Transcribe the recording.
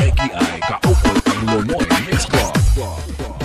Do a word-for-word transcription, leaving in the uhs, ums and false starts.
Aki Aki I ka opo kang lo moy next club.